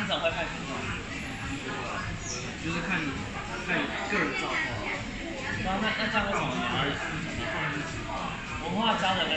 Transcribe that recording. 单展会拍什么？就是看个人造化。然后那这样会怎么样？文化交流。